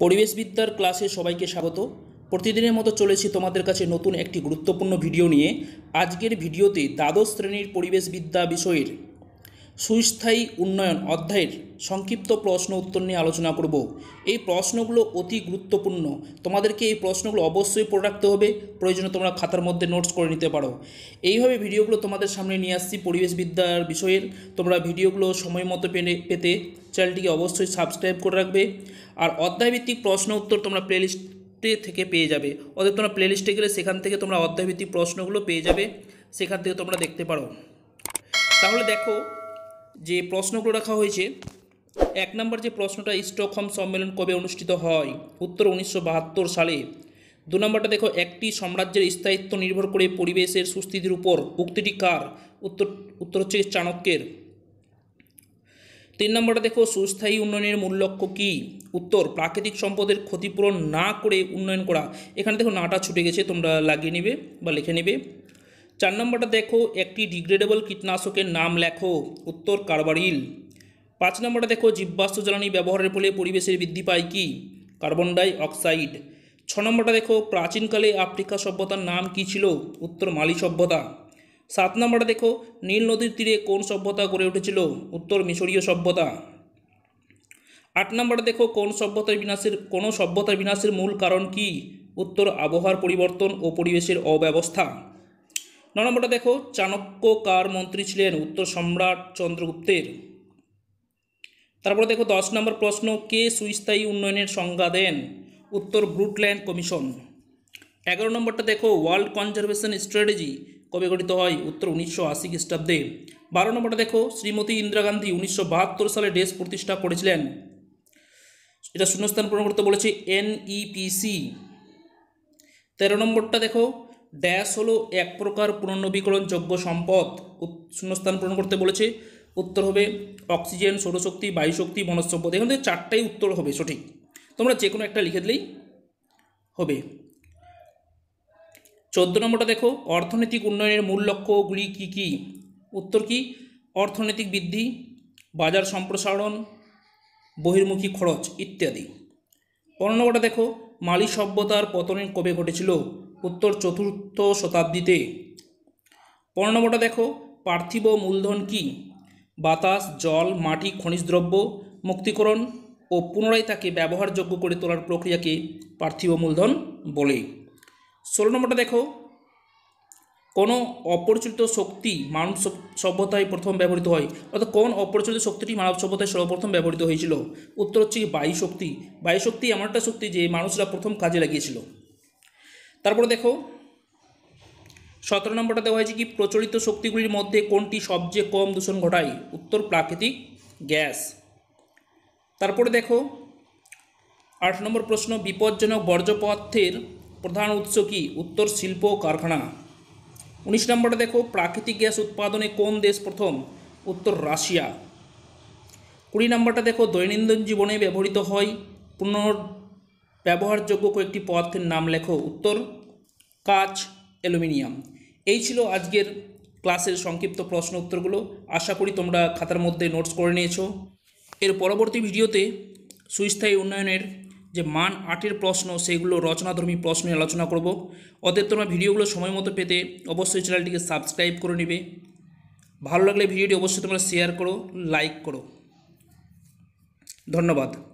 परिवेश विद्यार क्लासे सबाइके स्वागत। प्रतिदिनेर मतो चलेछि तोमादेर काछे नतून एकटी गुरुत्वपूर्ण भिडियो निये। आजकेर भिडियोते द्वादश श्रेणीर परिवेश विद्या विषयेर सुस्थायी उन्नयन अध्यायेर संक्षिप्त प्रश्न उत्तर निये आलोचना करब। ये प्रश्नगुलो अति गुरुत्वपूर्ण, तोमादेरके ये प्रश्नगुलो अवश्यई पड़े राखते होबे। प्रयोजने तोमरा खातार मध्ये नोट्स करे निते पारो। एइभावे भिडियोगुलो तोमादेर सामने निये आसछि परिवेश विद्यार विषयेर। तोमरा भिडियोगुलो समयमतो पेते चैनलटिके अवश्यई सबस्क्राइब करे राखबे। आर अध्यायभित्तिक प्रश्न उत्तर तोमरा प्लेलिस्टे थेके पेये जाबे। अतएव तोमरा प्लेलिस्टे गेले सेखान थेके तोमरा अध्यायभित्तिक प्रश्नगुलो पेये जाबे, सेखान थेके तोमरा देखते पारो। ताहले देखो जे प्रश्नगुलो रखा होयेछे। एक नम्बर जे प्रश्नटा, स्टकहोम सम्मेलन कबे अनुष्ठित हय? उत्तर 1972 साले। दो नम्बरटा देखो, एकटी साम्राज्येर स्थायित्व निर्भर करे परिवेशेर सुस्थितिर उपर, उक्तिटी कार? उत्तर हच्छे चाणक्येर। तीन नम्बरटा देखो, सुस्थायी उन्नयनेर मूल लक्ष्य कि? उत्तर प्राकृतिक सम्पदेर क्षतिपूरण ना करे उन्नयन करा। एखाने देखो नाटा छुटे गेछे, तोमरा लागिये नेबे बा लिखे नेबे। चार नम्बरटा देखो, एकटी डिग्रेडेबल कीटनाशकेर नाम लेखो? उत्तर कार्बारिल। पाँच नम्बरटा देखो, जीवाश्म জ্বালানি ব্যবহারের ফলে পরিবেশের বৃদ্ধি পায় কি? কার্বন ডাই অক্সাইড। छ नम्बरटा देखो, प्राचीनकाले आफ्रिका सभ्यतार नाम কি ছিল? उत्तर माली सभ्यता। सात नम्बरटा देखो, नील नदीर तीরে কোন সভ্যতা গড়ে উঠেছিল? उत्तर মিশরীয় সভ্যতা। आठ नम्बरटा देखो, কোন সভ্যতার বিনাশের মূল কারণ কি? उत्तर আবহাওয়ার পরিবর্তন ও পরিবেশের অব্যবস্থা। नौ नम्बर देखो, चाणक्य कार मंत्री छिलेन? उत्तर सम्राट चंद्रगुप्तेर। तारपर देखो, 10 नम्बर प्रश्न, के सुस्थायी उन्नयनेर संज्ञा देन? उत्तर ब्रुटलैंड कमिशन। 11 नम्बर देखो, वर्ल्ड कन्जार्भेशन स्ट्रैटेजी कबे गठित हय? उत्तर 1980 ख्रीष्टाब्दे। 12 नम्बर देखो, श्रीमती इंदिरा गांधी 1972 साले डेस प्रतिष्ठा करेछिलेन? एटा शून्यस्थान पूरण करते बोलेछे एनईपीसी। 13 नम्बरटा देखो, डैश हलो एक प्रकार पुनर्नवीकरणयोग्य सम्पद? शून्यस्थान पूरण करते बोलेछे। उत्तर होबे अक्सिजेन, सौरशक्ति, वायुशक्ति, बनज सम्पद। एखान थेके चारटाई उत्तर होबे सठिक, तोमरा जे कोनो एकटा लिखे दिलेई होबे। 14 नम्बरटा देखो, अर्थनैतिक उन्नयनेर मूल लक्ष्यगुली की की? उत्तर की अर्थनैतिक बृद्धि, बाजार सम्प्रसारण, बहिर्मुखी खरच इत्यादि। 15 नम्बरटा देखो, माली सभ्यतार पतन कबे घटेছিল? उत्तर चतुर्थ शताब्दीते। 15 नम्बरटा देखो, पार्थिव मूलधन की? बातास, जल, माटी, खनिज द्रव्य मुक्तिकरण और पुनराय ताके व्यवहारयोग्य करे तोलार प्रक्रिया के पार्थिव मूलधन बोले। 16 नम्बरटा देखो, कोनो अपरिचित शक्ति मानव सभ्यताय प्रथम व्यवहृत हय? अर्थात कोन अपरिचित शक्तिटी मानव सभ्यताय सर्वप्रथम व्यवहृत हयेछिल? उत्तर हच्छे वायुशक्ति। वायुशक्ति एमन एकटा शक्ति जे मानुषरा प्रथम काजे लागिয়েছিল। तारपर देखो, 17 नम्बरटा देवा कि प्रचलित शक्तिगुलिर मध्य कोनटी सबचेये कम दूषण घटाय? उत्तर प्राकृतिक गैस। तारपर देखो, 8 नम्बर प्रश्न, विपज्जनक बर्ज्य पदार्थेर प्रधान उत्स कि? उत्तर शिल्प कारखाना। 19 नम्बरटा देखो, प्राकृतिक गैस उत्पादने कोन देश प्रथम? उत्तर राशिया। 20 नम्बरटा देखो, दैनन्दिन जीवने व्यवहृत हय ব্যবহারযোগ্য কয়েকটি পদার্থের নাম লেখো? उत्तर কাচ, অ্যালুমিনিয়াম। এই ছিল আজকের ক্লাসের সংক্ষিপ্ত প্রশ্ন উত্তরগুলো। আশা করি তোমরা খাতার মধ্যে নোটস করে নিয়েছো। এর পরবর্তী ভিডিওতে সুস্থায়ী উন্নয়নের যে মান ৮-এর প্রশ্ন, সেগুলো রচনাধর্মী প্রশ্ন নিয়ে আলোচনা করব। অতএব তোমরা ভিডিওগুলো সময় মতো পেতে অবশ্যই চ্যানেলটিকে সাবস্ক্রাইব করে নেবে। ভালো লাগলে ভিডিওটি অবশ্যই তোমরা শেয়ার করো, লাইক করো। ধন্যবাদ।